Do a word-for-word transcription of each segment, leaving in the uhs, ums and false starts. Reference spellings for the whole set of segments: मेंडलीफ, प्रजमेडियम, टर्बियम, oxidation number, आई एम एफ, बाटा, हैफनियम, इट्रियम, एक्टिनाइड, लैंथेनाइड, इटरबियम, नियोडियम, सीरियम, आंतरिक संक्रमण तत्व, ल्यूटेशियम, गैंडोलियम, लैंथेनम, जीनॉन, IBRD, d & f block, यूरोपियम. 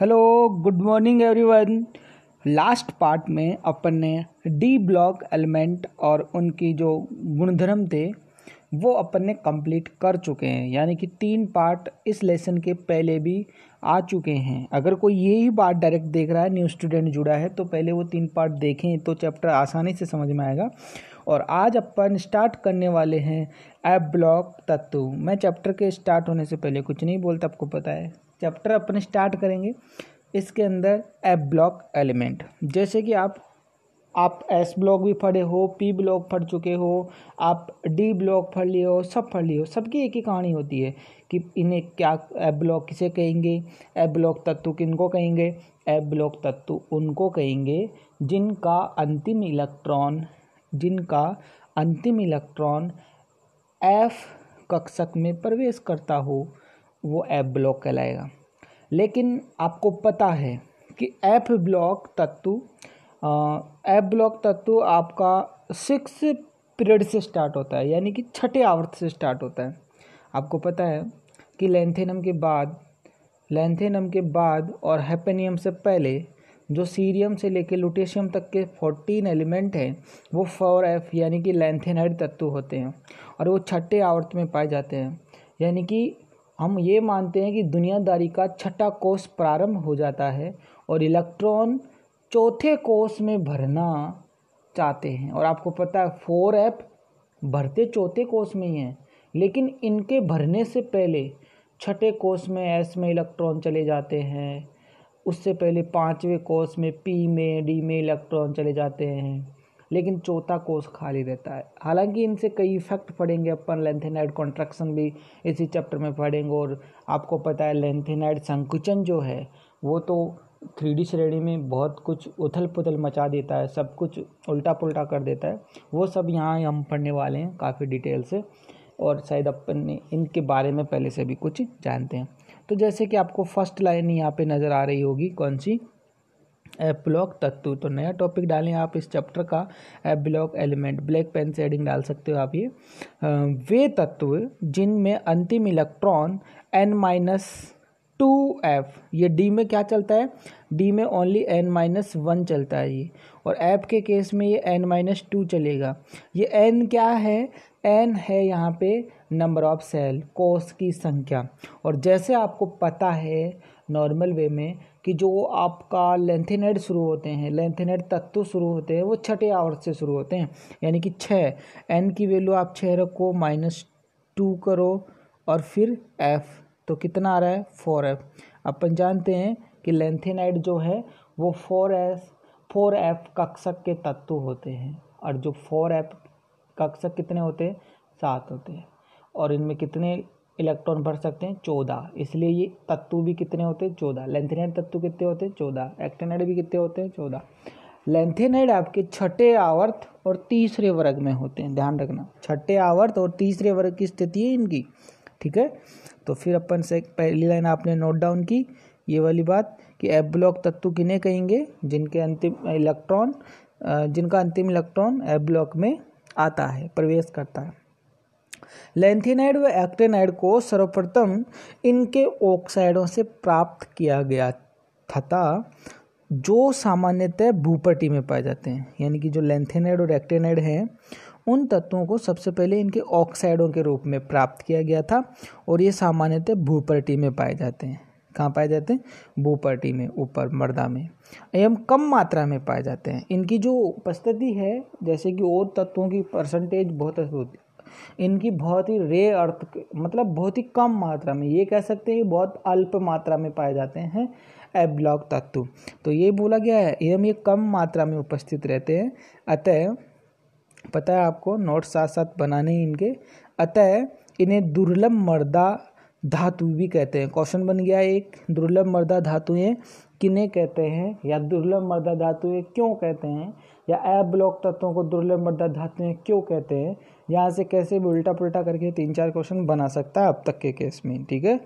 Hello good morning everyone. Last part में अपन ने डी ब्लॉक एलिमेंट और उनकी जो गुणधर्म थे वो अपन ने कंप्लीट कर चुके हैं, यानी कि तीन पार्ट इस लेसन के पहले भी आ चुके हैं। अगर कोई यही पार्ट डायरेक्ट देख रहा है, न्यू स्टूडेंट जुड़ा है, तो पहले वो तीन पार्ट देखें तो चैप्टर आसानी से समझ में आएगा। और आज अपन स्टार्ट करने वाले हैं एफ ब्लॉक तत्व। मैं चैप्टर के स्टार्ट होने से पहले कुछ नहीं बोलता, आपको पता है। चैप्टर अपन स्टार्ट करेंगे इसके अंदर एफ ब्लॉक एलिमेंट, जैसे कि आप आप एस ब्लॉक भी पढ़े हो, पी ब्लॉक पढ़ चुके हो, आप डी ब्लॉक पढ़ लिए हो, सब पढ़ लिए हो। सबकी एक ही कहानी होती है कि इन्हें क्या एफ ब्लॉक किसे कहेंगे, एफ ब्लॉक तत्व किनको कहेंगे। एफ ब्लॉक तत्व उनको कहेंगे जिनका अंतिम इलेक्ट्रॉन जिनका अंतिम इलेक्ट्रॉन एफ कक्षक में प्रवेश करता हो, वो एफ ब्लॉक कहलाएगा। लेकिन आपको पता है कि एफ ब्लॉक तत्व एफ ब्लॉक तत्व आपका सिक्स पीरियड से स्टार्ट होता है, यानी कि छठे आवर्त से स्टार्ट होता है। आपको पता है कि लैंथेनम के बाद लैंथेनम के बाद और हैफनियम से पहले जो सीरियम से लेकर ल्यूटेशियम तक के फोर्टीन एलिमेंट हैं वो फोर एफ यानी कि लैंथेनाइड तत्व होते हैं, और वो छठे आवर्त में पाए जाते हैं। यानी कि हम ये मानते हैं कि दुनियादारी का छठा कोष प्रारंभ हो जाता है और इलेक्ट्रॉन चौथे कोष में भरना चाहते हैं। और आपको पता है फोर एफ भरते चौथे कोष में ही हैं, लेकिन इनके भरने से पहले छठे कोष में एस में इलेक्ट्रॉन चले जाते हैं, उससे पहले पांचवें कोष में पी में डी में इलेक्ट्रॉन चले जाते हैं, लेकिन चौथा कोष खाली रहता है। हालांकि इनसे कई इफेक्ट पढ़ेंगे अपन। लैंथेनाइड कॉन्ट्रैक्शन भी इसी चैप्टर में पढ़ेंगे। और आपको पता है लैंथेनाइड संकुचन जो है वो तो थ्री डी श्रेणी में बहुत कुछ उथल पुथल मचा देता है, सब कुछ उल्टा पुल्टा कर देता है। वो सब यहाँ हम पढ़ने वाले हैं काफ़ी डिटेल से, और शायद अपन ने इनके बारे में पहले से भी कुछ जानते हैं। तो जैसे कि आपको फर्स्ट लाइन यहाँ पे नज़र आ रही होगी, कौन सी? एफ ब्लॉक तत्व। तो नया टॉपिक डालें आप इस चैप्टर का, F block element. Black pen से हेडिंग डाल सकते हो आप। ये वे तत्व जिनमें अंतिम electron n minus two f, ये डी में क्या चलता है? डी में ओनली एन माइनस वन चलता है ये, और एफ के केस में ये एन माइनस टू चलेगा। ये एन क्या है? एन है यहाँ पे नंबर ऑफ सेल, कोष की संख्या। और जैसे आपको पता है नॉर्मल वे में कि जो आपका लैंथेनाइड शुरू होते हैं, लैंथेनाइड तत्व शुरू होते हैं, वो छठे आवर्त से शुरू होते हैं, यानी कि छः। एन की वैल्यू आप छः रखो, माइनस टू करो, और फिर एफ तो कितना आ रहा है? Four F. अपन जानते हैं कि लैंथेनाइड जो है वो फोर एफ फोर एफ कक्षक के तत्व होते हैं, और जो फोर एफ कक्षक कितने होते हैं? सात होते हैं, और इनमें कितने इलेक्ट्रॉन भर सकते हैं? चौदह। इसलिए ये तत्व भी कितने होते हैं? चौदह। लैंथेनाइड तत्व कितने होते हैं? चौदह। एक्टिनाइड भी कितने होते हैं? चौदह। लैंथेनाइड आपके छठे आवर्त और तीसरे वर्ग में होते हैं, ध्यान रखना। छठे आवर्त और तीसरे वर्ग की स्थिति है इनकी, ठीक है। तो फिर अपन से पहली लाइन आपने नोट डाउन की, ये वाली बात कि एफ ब्लॉक तत्व किन्हें कहेंगे जिनके अंतिम इलेक्ट्रॉन जिनका अंतिम इलेक्ट्रॉन एफ ब्लॉक में आता है, प्रवेश करता है। लैंथेनाइड व एक्टिनाइड को सर्वप्रथम इनके ऑक्साइडों से प्राप्त किया गया था, जो सामान्यतः भूपट्टी में पाए जाते हैं। यानी कि जो लैंथेनाइड और एक्टिनाइड हैं उन तत्वों को सबसे पहले इनके ऑक्साइडों के रूप में प्राप्त किया गया था, और ये सामान्यतः भूपट्टी में पाए जाते हैं। कहाँ पाए जाते हैं? भूपट्टी में, ऊपर मृदा में। एवं कम मात्रा में पाए जाते हैं। इनकी जो उपस्थिति है, जैसे कि और तत्वों की परसेंटेज बहुत अधिक होती है, इनकी बहुत ही रे अर्थ मतलब बहुत ही कम मात्रा में, ये कह सकते हैं बहुत अल्प मात्रा में पाए जाते हैं एफ ब्लॉक तत्व। तो ये बोला गया है एवं ये कम मात्रा में उपस्थित रहते हैं। अतः पता है आपको, नोट साथ साथ बनाने इनके। अतः इन्हें दुर्लभ मृदा धातु भी कहते हैं। क्वेश्चन बन गया एक, दुर्लभ मृदा धातुएं किन्हें कहते हैं, या दुर्लभ मृदा धातुएं क्यों कहते हैं, या एफ ब्लॉक तत्वों को दुर्लभ मृदा धातुएं क्यों कहते हैं। यहाँ से कैसे भी उल्टा पुल्टा करके तीन चार क्वेश्चन बना सकता है अब तक के केस में, ठीक है।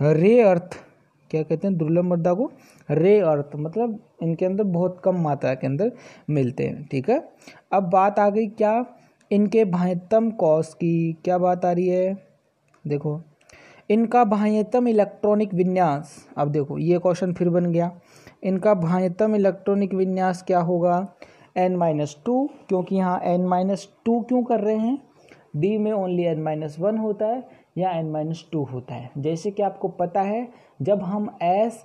रे अर्थ क्या कहते हैं दुर्लभ मृदा को? रे अर्थ, मतलब इनके अंदर बहुत कम मात्रा के अंदर मिलते हैं, ठीक है। अब बात आ गई क्या इनके बाह्यतम कोष की। क्या बात आ रही है? देखो, इनका बाह्यतम इलेक्ट्रॉनिक विन्यास, अब देखो ये क्वेश्चन फिर बन गया, इनका बाह्यतम इलेक्ट्रॉनिक विन्यास क्या होगा, एन माइनस टू, क्योंकि यहाँ एन माइनस टू क्यों कर रहे हैं, डी में ओनली एन माइनस वन होता है या एन माइनस टू होता है। जैसे कि आपको पता है जब हम एस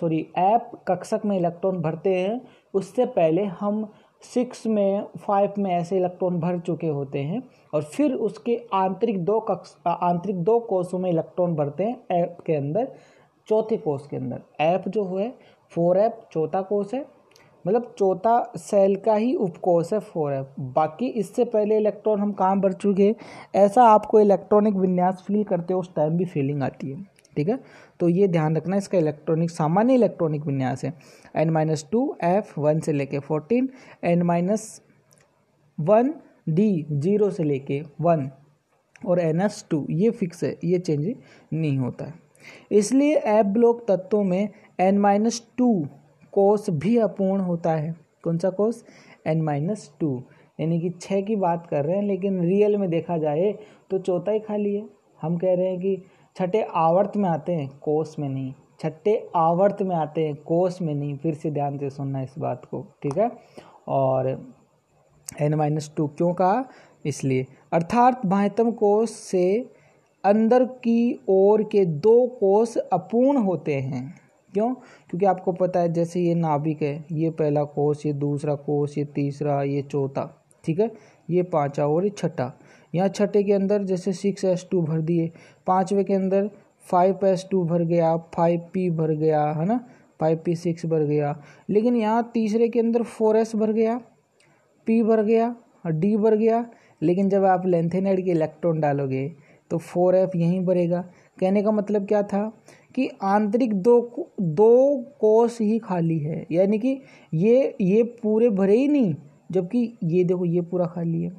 सॉरी ऐप कक्षक में इलेक्ट्रॉन भरते हैं उससे पहले हम सिक्स में फाइव में ऐसे इलेक्ट्रॉन भर चुके होते हैं और फिर उसके आंतरिक दो कक्ष आंतरिक दो कोषों में इलेक्ट्रॉन भरते हैं ऐप के अंदर, चौथे कोष के अंदर। ऐप जो है फोर ऐप चौथा कोष है, मतलब चौथा सेल का ही उपकोष है फोर एफ। बाकी इससे पहले इलेक्ट्रॉन हम कहाँ भर चुके, ऐसा आपको इलेक्ट्रॉनिक विन्यास फील करते हो उस टाइम भी फीलिंग आती है, ठीक है। तो ये ध्यान रखना, इसका इलेक्ट्रॉनिक सामान्य इलेक्ट्रॉनिक विन्यास है n minus two f one से लेके fourteen, n minus one d zero से लेके वन और एन एस टू, ये फिक्स है, ये चेंज नहीं होता है। इसलिए एफ ब्लॉक तत्वों में एन माइनस टू कोष भी अपूर्ण होता है। कौन सा कोष, एन माइनस टू, यानी कि छः की बात कर रहे हैं, लेकिन रियल में देखा जाए तो चौथा ही खाली है। हम कह रहे हैं कि छठे आवर्त में आते हैं कोष में नहीं, छठे आवर्त में आते हैं कोष में नहीं, फिर से ध्यान से सुनना इस बात को, ठीक है। और एन माइनस टू क्यों कहा, इसलिए अर्थात बाह्यतम कोष से अंदर की ओर के दो कोष अपूर्ण होते हैं। क्यों, क्योंकि आपको पता है जैसे ये नाभिक है, ये पहला कोष, ये दूसरा कोष, ये तीसरा, ये चौथा, ठीक है, ये पांचवा और ये छठा। यहाँ छठे के अंदर जैसे सिक्स एस टू भर दिए, पांचवे के अंदर फाइव एस टू भर गया, फाइव पी भर गया, है ना, फाइव पी सिक्स भर गया। लेकिन यहाँ तीसरे के अंदर फोर एस भर गया, पी भर गया और डी भर गया। लेकिन जब आप लैंथेनाइड के इलेक्ट्रॉन डालोगे तो फोर एफ यहीं भरेगा। कहने का मतलब क्या था कि आंतरिक दो दो कोष ही खाली है, यानी कि ये ये पूरे भरे ही नहीं, जबकि ये देखो ये पूरा खाली है,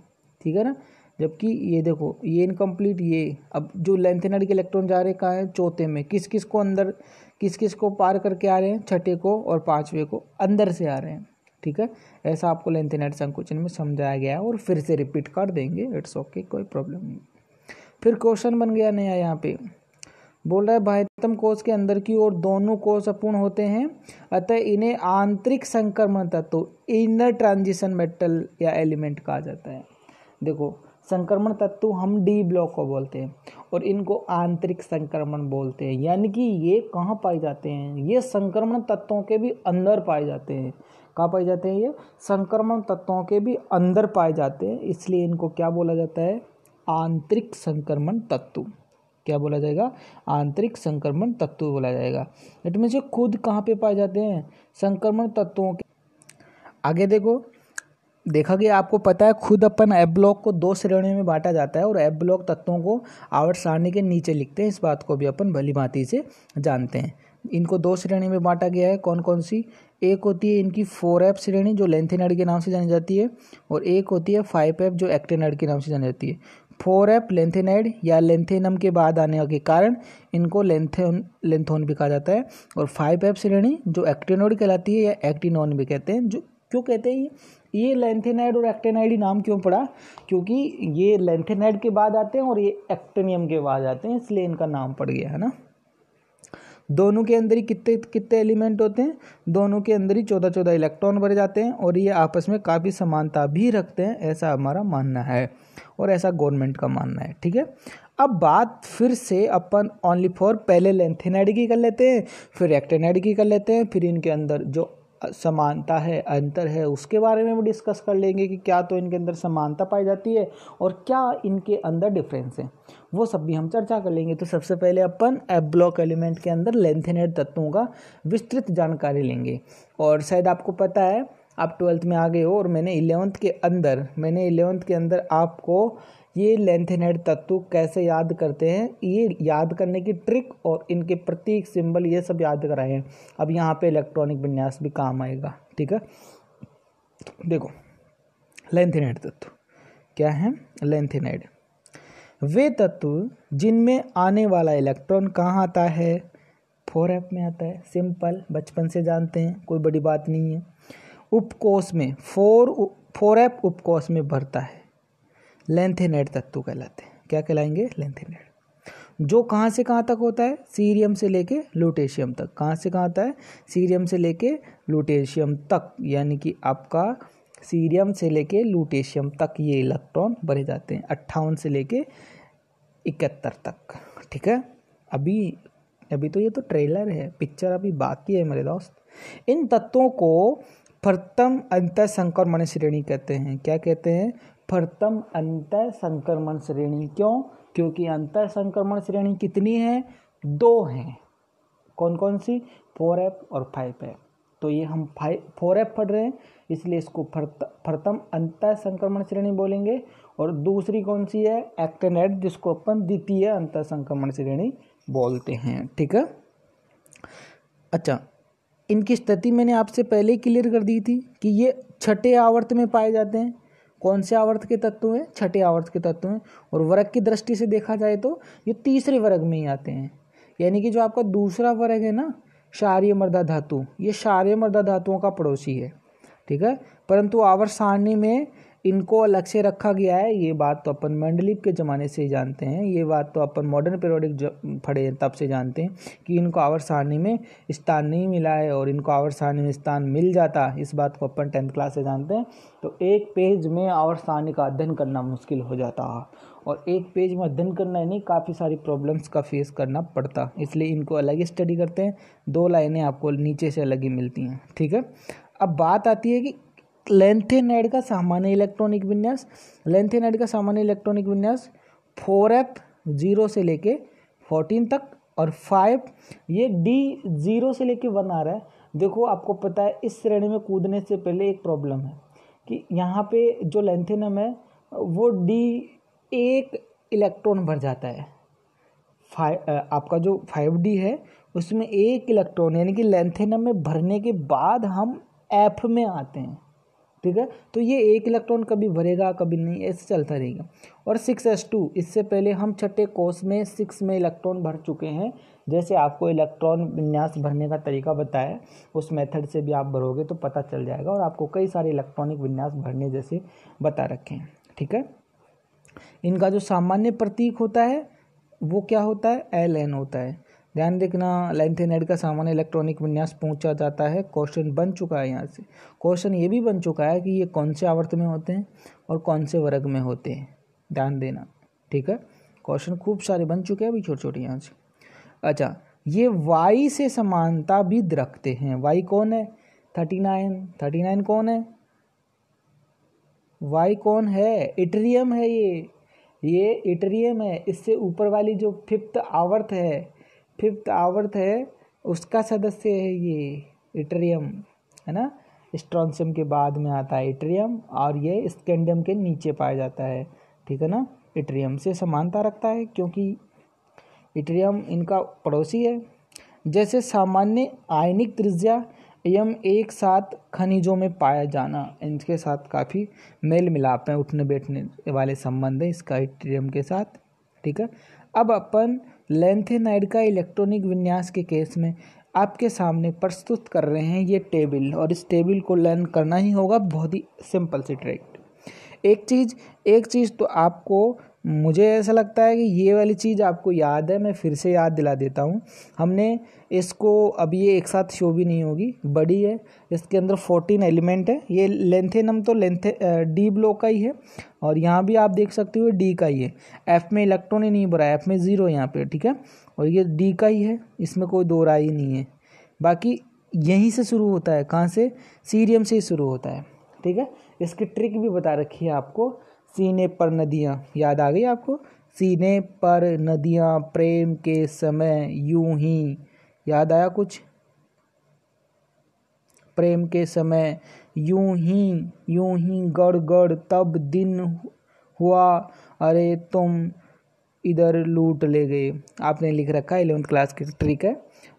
ठीक है ना, जबकि ये देखो ये इनकम्प्लीट। ये अब जो लैंथेनाइड के इलेक्ट्रॉन जा रहे कहाँ हैं, चौथे में, किस किस को अंदर, किस किस को पार करके आ रहे हैं, छठे को और पाँचवे को अंदर से आ रहे हैं, ठीक है। ऐसा आपको लैंथेनाइड संकुचन में समझाया गया है और फिर से रिपीट कर देंगे, इट्स ओके, कोई प्रॉब्लम नहीं। फिर क्वेश्चन बन गया नया, यहाँ पे बोल रहा है बाह्यतम कोष के अंदर की ओर दोनों कोष अपूर्ण होते हैं, अतः इन्हें आंतरिक संक्रमण तत्व, इनर ट्रांजिशन मेटल या एलिमेंट कहा जाता है। देखो संक्रमण तत्व हम डी ब्लॉक को बोलते हैं और इनको आंतरिक संक्रमण बोलते हैं, यानी कि ये कहाँ पाए जाते हैं, ये संक्रमण तत्वों के भी अंदर पाए जाते हैं। कहाँ पाए जाते हैं, ये संक्रमण तत्वों के भी अंदर पाए जाते हैं, इसलिए इनको क्या बोला जाता है, आंतरिक संक्रमण तत्व। क्या बोला जाएगा, आंतरिक संक्रमण तत्व बोला जाएगा। इट मीन से खुद कहाँ पे पाए जाते हैं, संक्रमण तत्वों के। आगे देखो, देखा गया, आपको पता है खुद अपन एफ ब्लॉक को दो श्रेणियों में बांटा सारणी जाता है और एफ ब्लॉक तत्वों को आवर्त सारणी के नीचे लिखते हैं, इस बात को भी अपन भली भांति से जानते हैं। इनको दो श्रेणी में बांटा गया है, कौन कौन सी, एक होती है इनकी फोर एफ श्रेणी जो लैंथेनाइड के नाम से जानी जाती है और एक होती है फाइव एफ जो एक्टिनाइड के नाम से जानी जाती है। फोर एफ लेंथेनाइड या लेंथेनम के बाद आने के कारण इनको लेंथेन लेंथोन भी कहा जाता है और फाइव एफ श्रेणी जो एक्टिनोइड कहलाती है या एक्टिनोन भी कहते हैं। जो क्यों कहते हैं ये लेंथेनाइड और एक्टिनाइड ही नाम क्यों पड़ा, क्योंकि ये लेंथेनाइड के बाद आते हैं और ये एक्टिनियम के बाद आते हैं, इसलिए इनका नाम पड़ गया, है ना। दोनों के अंदर ही कितने कितने एलिमेंट होते हैं, दोनों के अंदर ही चौदह चौदह इलेक्ट्रॉन भरे जाते हैं और ये आपस में काफ़ी समानता भी रखते हैं, ऐसा हमारा मानना है और ऐसा गवर्नमेंट का मानना है, ठीक है। अब बात फिर से अपन ओनली फॉर पहले लैंथेनाइड की कर लेते हैं, फिर एक्टिनाइड की कर लेते हैं, फिर इनके अंदर जो समानता है, अंतर है, उसके बारे में भी डिस्कस कर लेंगे कि क्या तो इनके अंदर समानता पाई जाती है और क्या इनके अंदर डिफरेंस है, वो सब भी हम चर्चा कर लेंगे। तो सबसे पहले अपन एफ ब्लॉक एलिमेंट के अंदर लैंथेनाइड तत्वों का विस्तृत जानकारी लेंगे। और शायद आपको पता है, आप ट्वेल्थ में आ गए हो और मैंने इलेवंथ के अंदर मैंने इलेवंथ के अंदर आपको ये लैंथेनाइड तत्व कैसे याद करते हैं, ये याद करने की ट्रिक और इनके प्रतीक, सिंबल, ये सब याद कराए हैं। अब यहाँ पे इलेक्ट्रॉनिक विन्यास भी काम आएगा, ठीक है। देखो लैंथेनाइड तत्व क्या है, लैंथेनाइड वे तत्व जिनमें आने वाला इलेक्ट्रॉन कहाँ आता है, फोर एफ में आता है, सिंपल, बचपन से जानते हैं, कोई बड़ी बात नहीं है। उपकोष में फोर फोर एफ उपकोष में भरता है, लैंथेनाइड तत्व कहलाते हैं। क्या कहलाएंगे, लैंथेनाइड। जो कहाँ से कहाँ तक होता है, सीरियम से लेके ल्यूटेशियम तक। कहाँ से कहाँ आता है, सीरियम से लेके ल्यूटेशियम तक। यानी कि आपका सीरियम से लेके ल्यूटेशियम तक ये इलेक्ट्रॉन भरे जाते हैं, अट्ठावन से लेके इकहत्तर तक। ठीक है, अभी अभी तो ये तो ट्रेलर है, पिक्चर अभी बाकी है मेरे दोस्त। इन तत्वों को प्रथम अंतर संक्रमण श्रेणी कहते हैं। क्या कहते हैं? प्रथम अंतर संक्रमण श्रेणी। क्यों? क्योंकि अंतर संक्रमण श्रेणी कितनी है? दो हैं। कौन कौन सी? फोर एफ और फाइव एफ। तो ये हम फाइव फोर एफ पढ़ रहे हैं, इसलिए इसको प्रथम अंतर संक्रमण श्रेणी बोलेंगे। और दूसरी कौन सी है? एक्टिनाइड, जिसको अपन द्वितीय अंतर संक्रमण श्रेणी बोलते हैं। ठीक है, अच्छा, इनकी स्थिति मैंने आपसे पहले क्लियर कर दी थी कि ये छठे आवर्त में पाए जाते हैं। कौन से आवर्त के तत्व हैं? छठे आवर्त के तत्व हैं। और वर्ग की दृष्टि से देखा जाए तो ये तीसरे वर्ग में ही आते हैं। यानी कि जो आपका दूसरा वर्ग है ना, क्षारीय मृदा धातु, ये क्षारीय मृदा धातुओं का पड़ोसी है। ठीक है, परंतु आवर्त सारणी में इनको अलग से रखा गया है। ये बात तो अपन मेंडलीफ के ज़माने से ही जानते हैं, ये बात तो अपन मॉडर्न पीरियोडिक पढ़े हैं तब से जानते हैं कि इनको आवर्त सारणी में स्थान नहीं मिला है। और इनको आवर्त सारणी में स्थान मिल जाता, इस बात को अपन टेंथ क्लास से जानते हैं, तो एक पेज में आवर्त सारणी का अध्ययन करना मुश्किल हो जाता और एक पेज में अध्ययन करना नहीं, काफ़ी सारी प्रॉब्लम्स का फेस करना पड़ता। इसलिए इनको अलग ही स्टडी करते हैं, दो लाइनें आपको नीचे से अलग ही मिलती हैं। ठीक है, अब बात आती है कि लैंथेनाइड का सामान्य इलेक्ट्रॉनिक विन्यास। लैंथेनाइड का सामान्य इलेक्ट्रॉनिक विन्यास फोर एफ जीरो से लेके फोर्टीन तक और फाइव, ये डी जीरो से लेके वन आ रहा है। देखो, आपको पता है इस श्रेणी में कूदने से पहले एक प्रॉब्लम है कि यहाँ पे जो लैंथेनम है वो डी एक इलेक्ट्रॉन भर जाता है। फाइव आपका जो फाइव डी है उसमें एक इलेक्ट्रॉन, यानी कि लैंथेनम में भरने के बाद हम एफ में आते हैं। ठीक है, तो ये एक इलेक्ट्रॉन कभी भरेगा कभी नहीं, ऐसे चलता रहेगा। और सिक्स एस टू, इससे पहले हम छठे कोष में सिक्स में इलेक्ट्रॉन भर चुके हैं। जैसे आपको इलेक्ट्रॉन विन्यास भरने का तरीका बताया, उस मेथड से भी आप भरोगे तो पता चल जाएगा, और आपको कई सारे इलेक्ट्रॉनिक विन्यास भरने जैसे बता रखे हैं। ठीक है, इनका जो सामान्य प्रतीक होता है वो क्या होता है? एल एन होता है। ध्यान देखना, लैंथेनाइड का सामान्य इलेक्ट्रॉनिक विन्यास पूछा जाता है। क्वेश्चन बन चुका है, यहाँ से क्वेश्चन ये भी बन चुका है कि ये कौन से आवर्त में होते हैं और कौन से वर्ग में होते हैं, ध्यान देना। ठीक है, क्वेश्चन खूब सारे बन चुके हैं अभी, छोटे छोटे यहाँ से। अच्छा, ये वाई से समानता भी रखते हैं। वाई कौन है? थर्टी नाइन थर्टी नाइन कौन है? वाई कौन है? इटरियम है, ये ये इटरियम है। इससे ऊपर वाली जो फिफ्थ आवर्त है फिफ्थ आवर्त है उसका सदस्य है ये इट्रियम, है ना। स्ट्रॉन्शियम के बाद में आता है इट्रियम, और ये स्कैंडियम के नीचे पाया जाता है। ठीक है ना, इट्रियम से समानता रखता है क्योंकि इट्रियम इनका पड़ोसी है। जैसे सामान्य आयनिक त्रिज्या एवं एक साथ खनिजों में पाया जाना, इनके साथ काफ़ी मेल मिलाप है, उठने बैठने वाले संबंध है इसका इट्रियम के साथ। ठीक है, अब अपन लैंथेनाइड का इलेक्ट्रॉनिक विन्यास के केस में आपके सामने प्रस्तुत कर रहे हैं ये टेबल, और इस टेबल को लर्न करना ही होगा, बहुत ही सिंपल सी ट्रिक। एक चीज़ एक चीज़ तो आपको, मुझे ऐसा लगता है कि ये वाली चीज़ आपको याद है, मैं फिर से याद दिला देता हूँ। हमने इसको, अब ये एक साथ शो भी नहीं होगी, बड़ी है, इसके अंदर फोर्टीन एलिमेंट है। ये लेंथेनम तो लेंथे डी ब्लॉक का ही है, और यहाँ भी आप देख सकते हो डी का ही है। एफ में इलेक्ट्रॉन ही नहीं भरा, एफ में ज़ीरो यहाँ पे। ठीक है, और ये डी का ही है, इसमें कोई दो राय ही नहीं है। बाकी यहीं से शुरू होता है, कहाँ से? सीरियम से ही शुरू होता है। ठीक है, इसकी ट्रिक भी बता रखी है आपको, सीने पर नदियाँ, याद आ गई आपको? सीने पर नदियाँ प्रेम के समय यूं ही, याद आया कुछ? प्रेम के समय यूं ही यूं ही गड़ गड़ तब दिन हुआ, अरे तुम इधर लूट ले गए। आपने लिख रखा है, इलेवंथ क्लास की ट्रिक है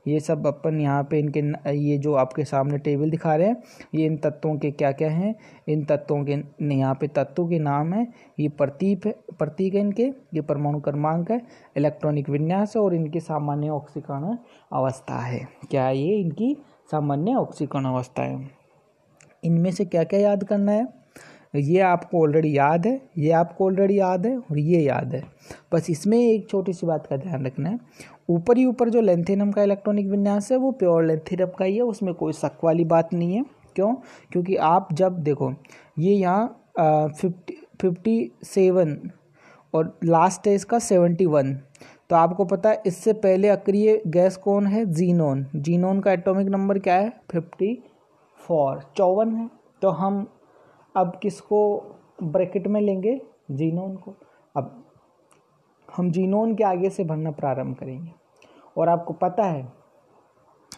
ये सब। अपन यहाँ पे इनके, ये जो आपके सामने टेबल दिखा रहे हैं, ये इन तत्वों के क्या क्या हैं, इन तत्वों के यहाँ पे तत्वों के नाम हैं, ये प्रतीक है, प्रतीक है इनके, ये परमाणु क्रमांक है, इलेक्ट्रॉनिक विन्यास है, और इनकी सामान्य ऑक्सीकरण अवस्था है। क्या ये इनकी सामान्य ऑक्सीकरण अवस्था है। इनमें से क्या क्या याद करना है? ये आपको ऑलरेडी याद है, ये आपको ऑलरेडी याद है और ये याद है। बस इसमें एक छोटी सी बात का ध्यान रखना है, ऊपर ही ऊपर जो लैंथेनम का इलेक्ट्रॉनिक विन्यास है वो प्योर लैंथेनम का ही है, उसमें कोई शक वाली बात नहीं है। क्यों? क्योंकि आप जब देखो ये यहाँ फिफ्टी फिफ्टी सेवन और लास्ट है इसका सेवेंटी वन, तो आपको पता है इससे पहले अक्रिय गैस कौन है? जीनॉन। जीनॉन का एटॉमिक नंबर क्या है? फिफ्टी फोर चौवन है। तो हम अब किसको ब्रैकेट में लेंगे? जीनॉन को। अब हम जीनॉन के आगे से भरना प्रारंभ करेंगे। और आपको पता है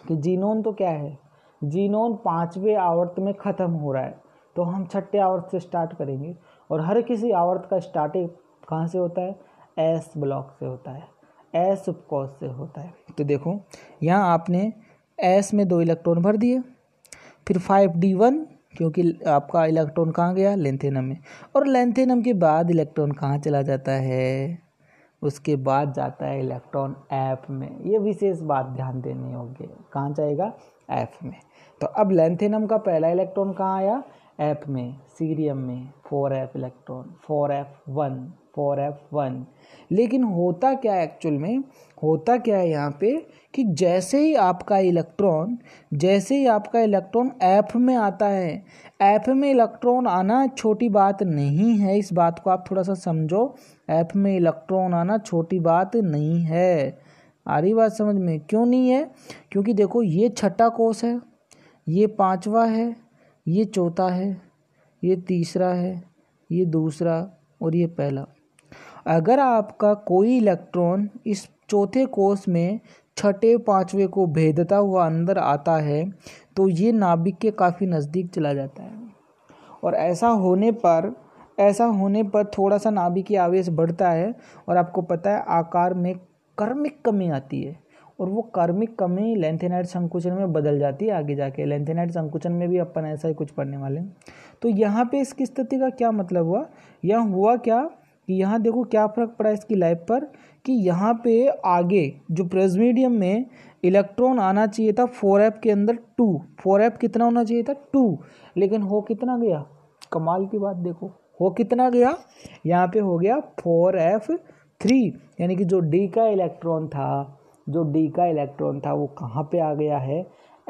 कि जीनॉन तो क्या है, जीनॉन पाँचवें आवर्त में ख़त्म हो रहा है, तो हम छठे आवर्त से स्टार्ट करेंगे। और हर किसी आवर्त का स्टार्टिंग कहाँ से होता है? एस ब्लॉक से होता है, एस उपकोष से होता है। तो देखो यहाँ आपने एस में दो इलेक्ट्रॉन भर दिए, फिर फाइव डी वन क्योंकि आपका इलेक्ट्रॉन कहाँ गया? लैंथेनम में। और लैंथेनम के बाद इलेक्ट्रॉन कहाँ चला जाता है? उसके बाद जाता है इलेक्ट्रॉन एफ में। ये विशेष बात ध्यान देनी होगी, कहाँ जाएगा? एफ में। तो अब लैंथेनम का पहला इलेक्ट्रॉन कहाँ आया? एफ में, सीरियम में। Four f electron, four f one, four f one. लेकिन होता क्या एक्चुअल में, होता क्या है यहाँ पे कि जैसे ही आपका इलेक्ट्रॉन जैसे ही आपका इलेक्ट्रॉन एफ में आता है, एफ में इलेक्ट्रॉन आना छोटी बात नहीं है, इस बात को आप थोड़ा सा समझो। एफ में इलेक्ट्रॉन आना छोटी बात नहीं है, आ रही बात समझ में? क्यों नहीं है? क्योंकि देखो ये छठा कोष है, ये पाँचवा है, ये चौथा है, ये तीसरा है, ये दूसरा और ये पहला। अगर आपका कोई इलेक्ट्रॉन इस चौथे कोष में छठे पाँचवें को भेदता हुआ अंदर आता है तो ये नाभिक के काफ़ी नज़दीक चला जाता है। और ऐसा होने पर ऐसा होने पर थोड़ा सा नाभिकीय आवेश बढ़ता है और आपको पता है आकार में कर्मिक कमी आती है। और वो कार्मिक कमी लैंथेनाइड संकुचन में बदल जाती है। आगे जाके लैंथेनाइड संकुचन में भी अपन ऐसा ही कुछ पढ़ने वाले हैं। तो यहाँ पे इसकी स्थिति का क्या मतलब हुआ, यहाँ हुआ क्या कि यहाँ देखो क्या फर्क पड़ा इसकी लाइफ पर, कि यहाँ पे आगे जो प्रजमेडियम में इलेक्ट्रॉन आना चाहिए था फोर एफ के अंदर टू, फोर एफ कितना होना चाहिए था? टू। लेकिन हो कितना गया? कमाल की बात, देखो हो कितना गया, यहाँ पे हो गया फोर एफ थ्री। यानी कि जो डी का इलेक्ट्रॉन था जो डी का इलेक्ट्रॉन था वो कहाँ पे आ गया है?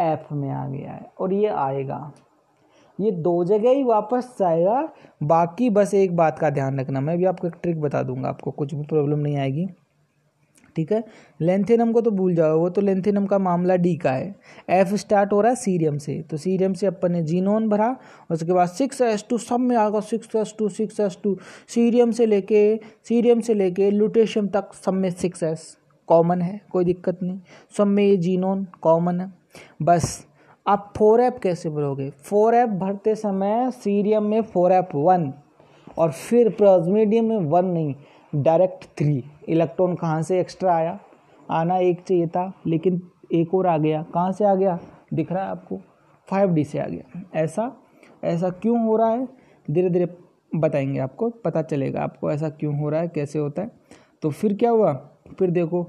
एफ में आ गया है। और ये आएगा, ये दो जगह ही वापस आएगा। बाकी बस एक बात का ध्यान रखना, मैं भी आपको एक ट्रिक बता दूंगा, आपको कुछ भी प्रॉब्लम नहीं आएगी, ठीक है। लैंथेनम को तो भूल जाओ, वो तो लैंथेनम का मामला डी का है। एफ स्टार्ट हो रहा है सीरियम से, तो सीरियम से अपन ने जीनॉन भरा, उसके बाद सिक्स एस टू सब में आएगा, six s two six s two सीरियम से लेके सीरियम से लेके ल्यूटेशियम तक सब में सिक्स एस कॉमन है, कोई दिक्कत नहीं, सब में ये जीनॉन कॉमन है। बस आप फोर एफ कैसे भरोगे? फोर एफ भरते समय सीरियम में फोर एफ वन और फिर प्रोजमीडियम में वन नहीं, डायरेक्ट थ्री। इलेक्ट्रॉन कहाँ से एक्स्ट्रा आया? आना एक चाहिए था लेकिन एक और आ गया, कहाँ से आ गया? दिख रहा है आपको, फाइव डी से आ गया। ऐसा ऐसा क्यों हो रहा है? धीरे धीरे बताएंगे, आपको पता चलेगा आपको ऐसा क्यों हो रहा है, कैसे होता है। तो फिर क्या हुआ? फिर देखो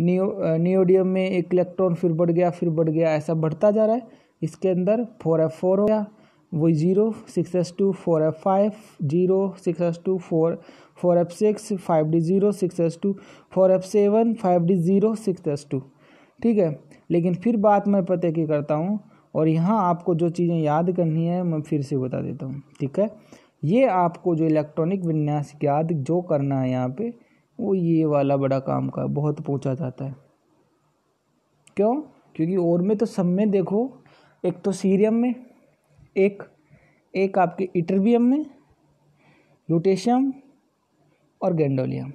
नियो नियोडियम में एक इलेक्ट्रॉन फिर बढ़ गया, फिर बढ़ गया, ऐसा बढ़ता जा रहा है। इसके अंदर फोर एफ फोर हो गया, वो zero six s two four f five zero six s two four four f six five d zero six s two four f seven five d zero six s two, ठीक है। लेकिन फिर बात मैं पता की करता हूँ और यहाँ आपको जो चीज़ें याद करनी है मैं फिर से बता देता हूँ, ठीक है। ये आपको जो इलेक्ट्रॉनिक विन्यास याद जो करना है यहाँ पर, वो ये वाला बड़ा काम का बहुत पूछा जाता है। क्यों? क्योंकि और में तो सब में देखो, एक तो सीरियम में, एक एक आपके इटरबियम में, ल्यूटेशियम और गैंडोलियम,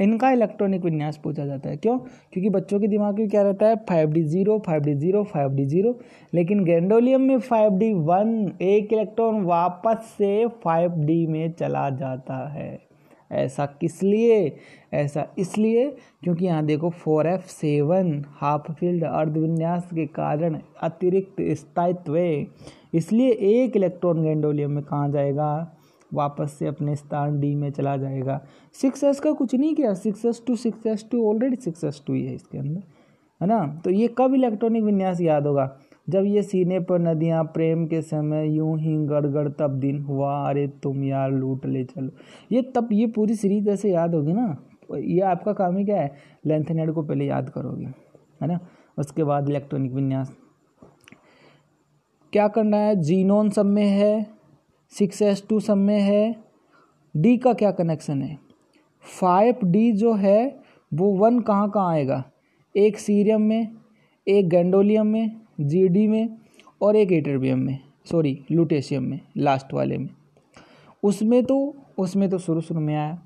इनका इलेक्ट्रॉनिक विन्यास पूछा जाता है। क्यों? क्योंकि बच्चों के दिमाग में क्या रहता है? Five d zero five d zero five d zero. लेकिन गैंडोलियम में फाइव डी वन, एक इलेक्ट्रॉन वापस से फाइव डी में चला जाता है। ऐसा किस लिए? ऐसा इसलिए क्योंकि यहाँ देखो four f seven half filled अर्धविन्यास के कारण अतिरिक्त स्थायित्व, इसलिए एक इलेक्ट्रॉन गैंडोलियम में कहाँ जाएगा? वापस से अपने स्थान डी में चला जाएगा। सिक्स एस का कुछ नहीं किया, six s two six s two already six s two ही है इसके अंदर, है ना। तो ये कब इलेक्ट्रॉनिक विन्यास याद होगा? जब ये सीने पर नदियाँ प्रेम के समय यूं ही गड़गड़ तब दिन हुआ, अरे तुम यार लूट ले चलो। ये तब ये पूरी सीरीज ऐसे याद होगी ना, ये आपका काम ही क्या है, लैंथेनाइड को पहले याद करोगे है ना, उसके बाद इलेक्ट्रॉनिक विन्यास। क्या करना है, जीनॉन सब में है, सिक्स एस टू सब में है, डी का क्या कनेक्शन है, फाइव डी जो है वो वन कहाँ कहाँ आएगा, एक सीरियम में, एक गैंडोलियम में, जी डी में और एक इटरबियम में, सॉरी ल्यूटेशियम में, लास्ट वाले में। उसमें तो उसमें तो शुरू शुरू में आया,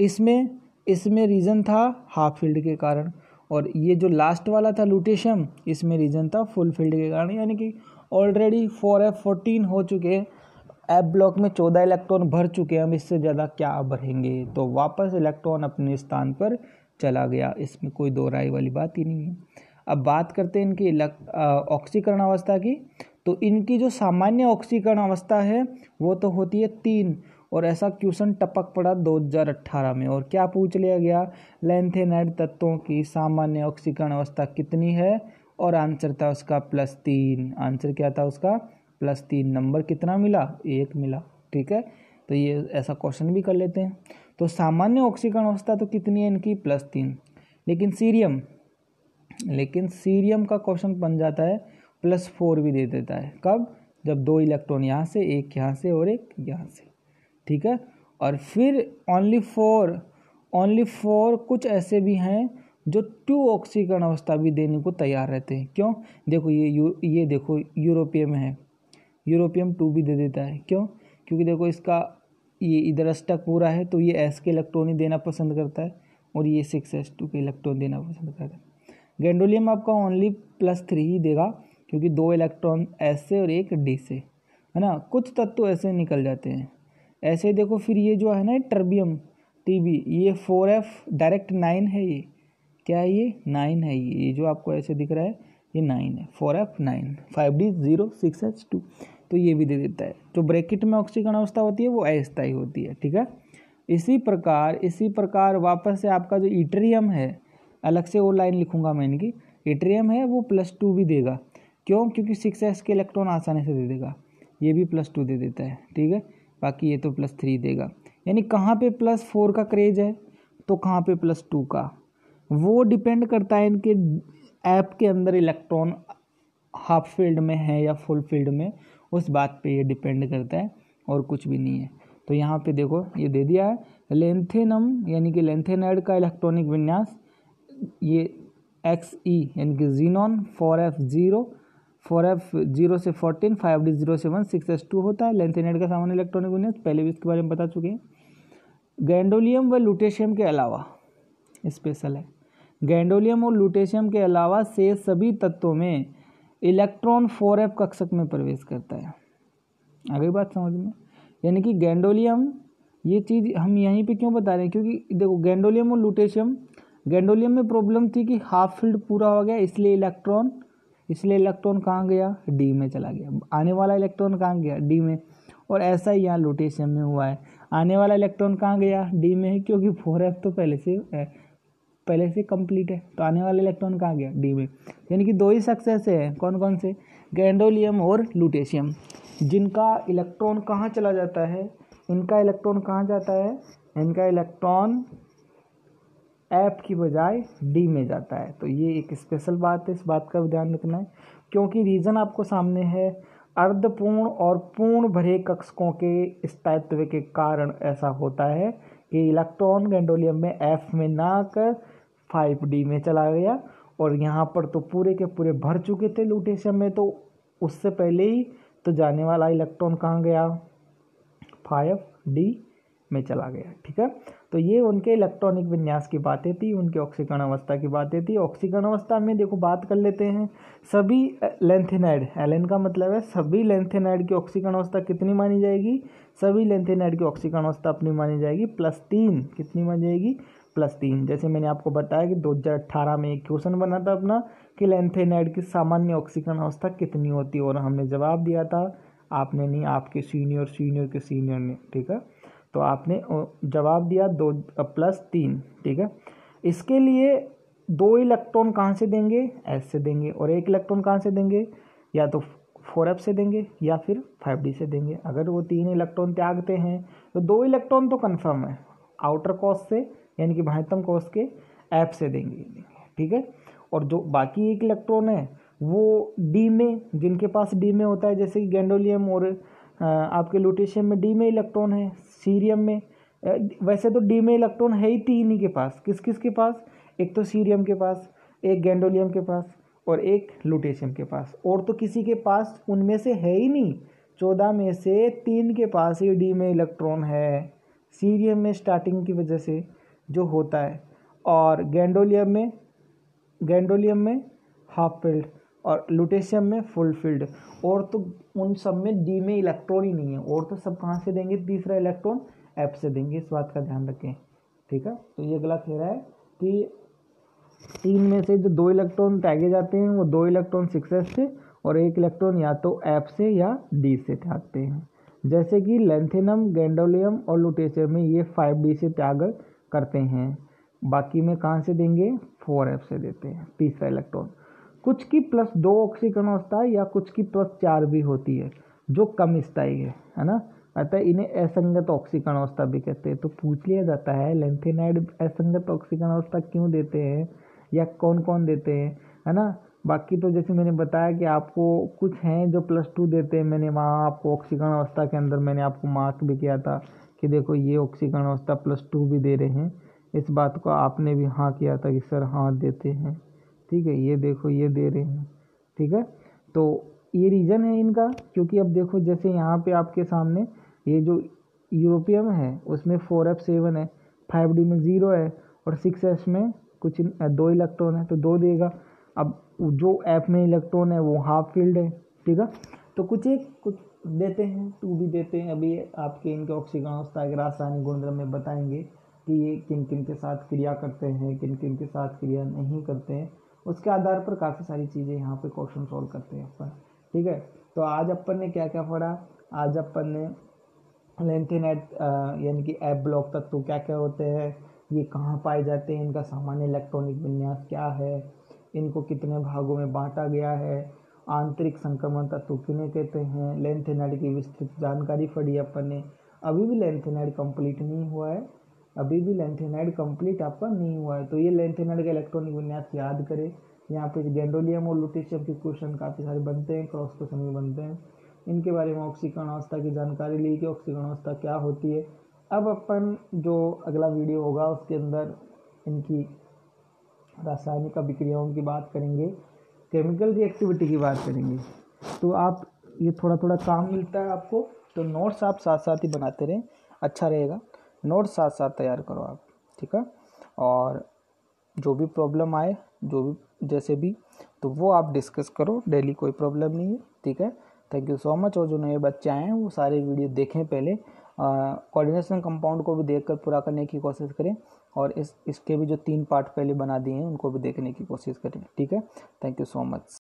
इसमें इसमें रीज़न था हाफ फील्ड के कारण, और ये जो लास्ट वाला था ल्यूटेशियम इसमें रीज़न था फुल फील्ड के कारण। यानी कि ऑलरेडी फोर एफ फोर्टीन हो चुके, एफ ब्लॉक में चौदह इलेक्ट्रॉन भर चुके हैं, हम इससे ज़्यादा क्या भरेंगे, तो वापस इलेक्ट्रॉन अपने स्थान पर चला गया, इसमें कोई दो राय वाली बात ही नहीं है। अब बात करते हैं इनकी ऑक्सीकरण अवस्था की, तो इनकी जो सामान्य ऑक्सीकरण अवस्था है वो तो होती है तीन, और ऐसा क्वेश्चन टपक पड़ा दो हज़ार अठारह में, और क्या पूछ लिया गया, लैंथेनाइड तत्वों की सामान्य ऑक्सीकरण अवस्था कितनी है, और आंसर था उसका प्लस तीन। आंसर क्या था उसका, प्लस तीन। नंबर कितना मिला, एक मिला, ठीक है। तो ये ऐसा क्वेश्चन भी कर लेते हैं। तो सामान्य ऑक्सीकरण अवस्था तो कितनी है इनकी, प्लस तीन, लेकिन सीरियम लेकिन सीरियम का क्वेश्चन बन जाता है प्लस फोर भी दे देता है, कब, जब दो इलेक्ट्रॉन यहाँ से, एक यहाँ से और एक यहाँ से, ठीक है। और फिर ओनली फोर ओनली फोर कुछ ऐसे भी हैं जो टू ऑक्सीकरण अवस्था भी देने को तैयार रहते हैं, क्यों, देखो ये यू, ये देखो यूरोपियम है, यूरोपियम टू भी दे देता है, क्यों, क्योंकि देखो इसका ये इधर अस्टक पूरा है तो ये एस के इलेक्ट्रॉन ही देना पसंद करता है, और ये सिक्स एस टू के इलेक्ट्रॉन देना पसंद करता है। गैंडोलियम आपका ओनली प्लस थ्री ही देगा, क्योंकि दो इलेक्ट्रॉन एस से और एक डी से, है ना। कुछ तत्व ऐसे निकल जाते हैं, ऐसे देखो। फिर ये जो है ना टर्बियम टीबी, ये फोर एफ डायरेक्ट नाइन है, ये क्या है, ये नाइन है, ये ये जो आपको ऐसे दिख रहा है ये नाइन है, four f nine, five d zero, six h two, तो ये भी दे देता है। जो ब्रैकेट में ऑक्सीकरण अवस्था होती है वो अस्थायी होती है, ठीक है। इसी प्रकार इसी प्रकार वापस से आपका जो इट्रियम है, अलग से वो लाइन लिखूंगा मैं इनकी, इट्रियम है वो प्लस टू भी देगा, क्यों, क्योंकि सिक्स एस के इलेक्ट्रॉन आसानी से दे देगा, ये भी प्लस टू दे देता है, ठीक है। बाकी ये तो प्लस थ्री देगा, यानी कहाँ पे प्लस फोर का क्रेज है तो कहाँ पे प्लस टू का, वो डिपेंड करता है इनके ऐप के अंदर इलेक्ट्रॉन हाफ फील्ड में है या फुल फील्ड में, उस बात पे ये डिपेंड करता है और कुछ भी नहीं है। तो यहाँ पे देखो ये दे दिया है लेंथेनम यानी कि लेंथेनाइड का इलेक्ट्रॉनिक विन्यास, ये एक्स ई यानी कि जीनॉन, four f zero four f zero से फोर्टीन, फाइव डी जीरो से वन, सिक्स एस टू होता है लेंथेनाइड का सामान्य इलेक्ट्रॉनिक विन्यास, पहले भी इसके बारे में बता चुके हैं। गैंडोलियम व ल्यूटेशियम के अलावा स्पेशल है, गैंडोलियम और ल्यूटेशियम के अलावा से सभी तत्वों में इलेक्ट्रॉन फोर एफ कक्षक में प्रवेश करता है। आगे बात समझ में, यानी कि गैंडोलियम, ये चीज़ हम यहीं पे क्यों बता रहे हैं, क्योंकि देखो गैंडोलियम और ल्यूटेशियम, गैंडोलियम में प्रॉब्लम थी कि हाफ फील्ड पूरा हो गया, इसलिए इलेक्ट्रॉन इसलिए इलेक्ट्रॉन कहाँ गया, डी में चला गया, आने वाला इलेक्ट्रॉन कहाँ गया, डी में। और ऐसा ही यहाँ ल्यूटेशियम में हुआ है, आने वाला इलेक्ट्रॉन कहाँ गया, डी में, क्योंकि फोर एफ तो पहले से पहले से कंप्लीट है, तो आने वाला इलेक्ट्रॉन कहाँ गया, डी में। यानी कि दो ही सक्सेस है, कौन कौन से, गैंडोलियम और ल्यूटेशियम, जिनका इलेक्ट्रॉन कहाँ चला जाता है, इनका इलेक्ट्रॉन कहाँ जाता है, इनका इलेक्ट्रॉन ऐप की बजाय डी में जाता है। तो ये एक स्पेशल बात है, इस बात का भी ध्यान रखना है, क्योंकि रीज़न आपको सामने है, अर्धपूर्ण और पूर्ण भरे कक्षकों के स्थायित्व के कारण ऐसा होता है कि इलेक्ट्रॉन गैंडोलियम में एफ में ना आकर फाइव डी में चला गया, और यहाँ पर तो पूरे के पूरे भर चुके थे ल्यूटेशियम में, तो उससे पहले ही तो जाने वाला इलेक्ट्रॉन कहाँ गया, फाइव डी में चला गया, ठीक है। तो ये उनके इलेक्ट्रॉनिक विन्यास की बातें थी, उनके ऑक्सीकरण अवस्था की बातें थी। ऑक्सीकरण अवस्था में देखो बात कर लेते हैं, सभी लेंथेनाइड, एलन का मतलब है सभी लेंथेनाइड की ऑक्सीकरण अवस्था कितनी मानी जाएगी, सभी लेंथेनाइड की ऑक्सीकरण अवस्था अपनी मानी जाएगी प्लस तीन, कितनी मानी जाएगी, प्लस तीन। जैसे मैंने आपको बताया कि दो हज़ार अठारह में एक क्वेश्चन बना था अपना कि लेंथेनाइड की सामान्य ऑक्सीकरण अवस्था कितनी होती है, और हमने जवाब दिया था, आपने नहीं, आपके सीनियर सीनियर के सीनियर ने, ठीक है, तो आपने जवाब दिया दो प्लस तीन, ठीक है। इसके लिए दो इलेक्ट्रॉन कहाँ से देंगे, एस से देंगे, और एक इलेक्ट्रॉन कहाँ से देंगे, या तो फोर एफ से देंगे या फिर फाइव डी से देंगे। अगर वो तीन इलेक्ट्रॉन त्यागते हैं तो दो इलेक्ट्रॉन तो कंफर्म है आउटर कॉस से, यानी कि बाह्यतम कॉस के एफ से देंगे, ठीक है। और जो बाकी एक इलेक्ट्रॉन है वो डी में, जिनके पास डी में होता है, जैसे कि गैंडोलियम और आपके ल्यूटेशियम में डी में इलेक्ट्रॉन है, सीरियम में, वैसे तो डी में इलेक्ट्रॉन है ही तीन ही के पास, किस किस के पास, एक तो सीरियम के पास, एक गैंडोलियम के पास और एक ल्यूटेशियम के पास, और तो किसी के पास उनमें से है ही नहीं। चौदह में से तीन के पास ही डी में इलेक्ट्रॉन है, सीरियम में स्टार्टिंग की वजह से जो होता है, और गैंडोलियम में गैंडोलियम में हाफ फील्ड और ल्यूटेशियम में फुल फील्ड, और तो उन सब में डी में इलेक्ट्रॉन ही नहीं है, और तो सब कहाँ से देंगे, तीसरा इलेक्ट्रॉन एफ से देंगे, इस बात का ध्यान रखें, ठीक है। तो ये गलत कह रहा है कि तीन में से जो दो इलेक्ट्रॉन त्यागे जाते हैं वो दो इलेक्ट्रॉन सिक्स एफ से और एक इलेक्ट्रॉन या तो एफ से या डी से त्यागते हैं, जैसे कि लैंथेनम, गैंडोलियम और ल्यूटेशियम में ये फाइव डी से त्याग करते हैं, बाकी में कहाँ से देंगे, फोर एफ से देते हैं तीसरा इलेक्ट्रॉन। कुछ की प्लस दो ऑक्सीकरण अवस्था या कुछ की प्लस चार भी होती है जो कम स्थायी है, है ना, अतः इन्हें असंगत ऑक्सीकरण अवस्था भी कहते हैं। तो पूछ लिया जाता है लैंथेनाइड असंगत ऑक्सीकरण अवस्था क्यों देते हैं या कौन कौन देते हैं, है ना। बाकी तो जैसे मैंने बताया कि आपको कुछ हैं जो प्लस टू देते हैं, मैंने वहाँ आपको ऑक्सीकरण अवस्था के अंदर मैंने आपको मार्क भी किया था कि देखो ये ऑक्सीकरण अवस्था प्लस टू भी दे रहे हैं, इस बात को आपने भी हाँ किया था कि सर हाँ देते हैं, ठीक है। ये देखो ये दे रहे हैं, ठीक है। तो ये रीज़न है इनका, क्योंकि अब देखो जैसे यहाँ पे आपके सामने ये जो यूरोपियम है उसमें फोर एफ सेवन है, फाइव डी में ज़ीरो है और सिक्स एफ में कुछ दो इलेक्ट्रॉन है तो दो देगा। अब जो एफ में इलेक्ट्रॉन है वो हाफ फील्ड है, ठीक है। तो कुछ एक कुछ देते हैं, टू भी देते हैं। अभी आपके इनके ऑक्सीकरण अवस्था के रासायनिक गुणधर्म में बताएंगे कि ये किन किन के साथ क्रिया करते हैं, किन किन के साथ क्रिया नहीं करते हैं, उसके आधार पर काफ़ी सारी चीज़ें यहाँ पे क्वेश्चन सॉल्व करते हैं अपन, ठीक है। तो आज अपन ने क्या क्या पढ़ा, आज अपन ने लैंथेनाइड यानी कि एफ ब्लॉक तत्व क्या क्या होते हैं, ये कहाँ पाए जाते हैं, इनका सामान्य इलेक्ट्रॉनिक विन्यास क्या है, इनको कितने भागों में बांटा गया है, आंतरिक संक्रमण तत्व किन्हें कहते हैं, लैंथेनाइड की विस्तृत जानकारी पढ़ी अपन ने। अभी भी लैंथेनाइड कंप्लीट नहीं हुआ है, अभी भी लैंथेनाइड कंप्लीट आपका नहीं हुआ है। तो ये लैंथेनाइड का इलेक्ट्रॉनिक विन्यास याद करें। यहाँ पे गैंडोलियम और ल्यूटेशियम के क्वेश्चन काफ़ी सारे बनते हैं, क्रॉस क्वेश्चन भी बनते हैं। इनके बारे में ऑक्सीकरण अवस्था की जानकारी ली कि ऑक्सीकरण अवस्था क्या होती है। अब अपन जो अगला वीडियो होगा उसके अंदर इनकी रासायनिक अभिक्रियाओं की बात करेंगे, केमिकल रिएक्टिविटी की बात करेंगे। तो आप ये थोड़ा थोड़ा काम मिलता है आपको, तो नोट्स आप साथ साथ ही बनाते रहें, अच्छा रहेगा। नोट्स साथ साथ तैयार करो आप, ठीक है। और जो भी प्रॉब्लम आए, जो भी जैसे भी, तो वो आप डिस्कस करो डेली, कोई प्रॉब्लम नहीं है, ठीक है। Thank you so much. और जो नए बच्चे आए हैं वो सारे वीडियो देखें पहले, कोऑर्डिनेशन कंपाउंड को भी देखकर पूरा करने की कोशिश करें, और इस इसके भी जो तीन पार्ट पहले बना दिए हैं उनको भी देखने की कोशिश करें, ठीक है। Thank you so much.